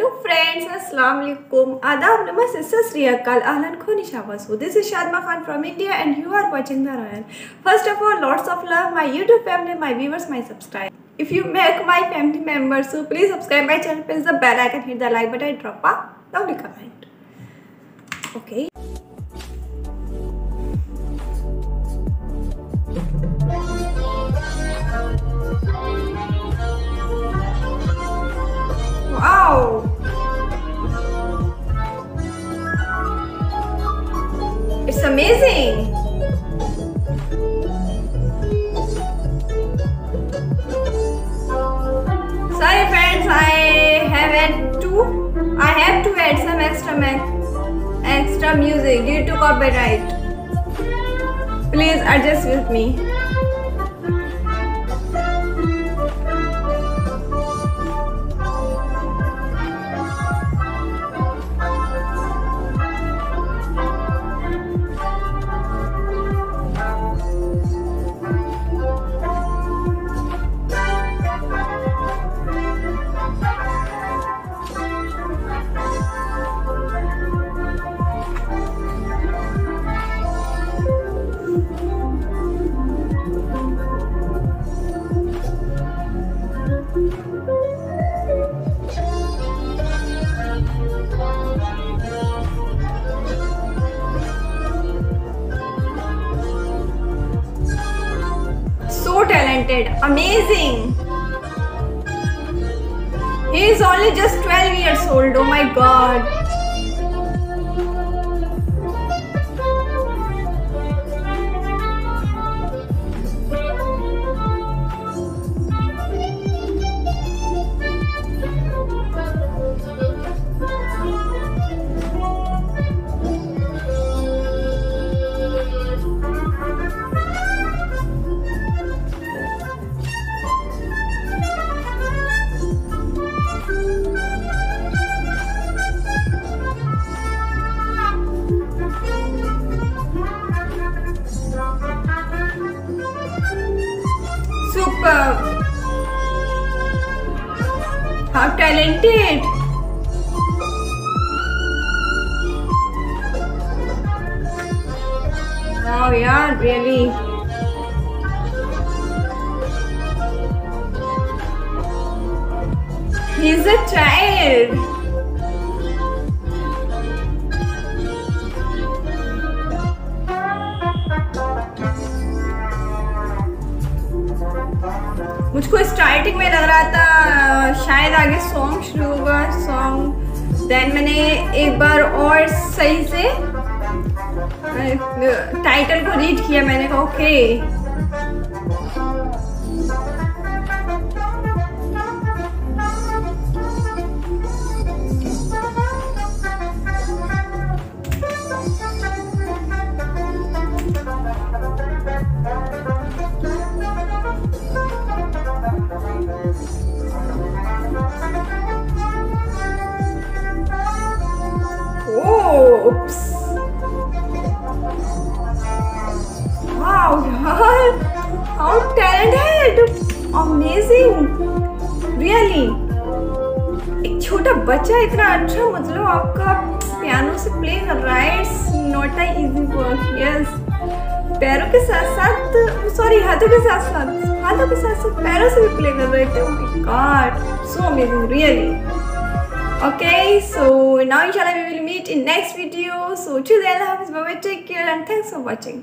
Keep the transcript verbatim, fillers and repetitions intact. Hello friends, Assalamualaikum. Adab, Namaste, Satsriyakal, Ahlan Khoni Shawasu. This is Shadma Khan from India and you are watching The Royal. First of all, lots of love, my YouTube family, my viewers, my subscribers. If you make my family members, so please subscribe my channel, press the bell icon, hit the like button, drop a lovely comment. Okay. Wow! It's amazing! Sorry friends, I have had to I have to add some extra extra music due to copyright. Please adjust with me. Amazing! He is only just twelve years old. Oh my god! How talented! Wow, yeah, really. He's a child. मुझको starting में लग रहा था शायद आगे song शुरू होगा song then मैंने एक बार और सही से टाइटल को रीड किया मैंने कहा ओके बच्चा इतना अच्छा मतलब आपका पियानो से प्ले कर रहा है it's not a easy work yes पैरों के साथ साथ सॉरी हाथों के साथ साथ हाथों के साथ साथ पैरों से भी प्ले कर रहे थे oh my god so amazing really okay so now इंशाल्लाह we will meet in next video so till then have a good day take care and thanks for watching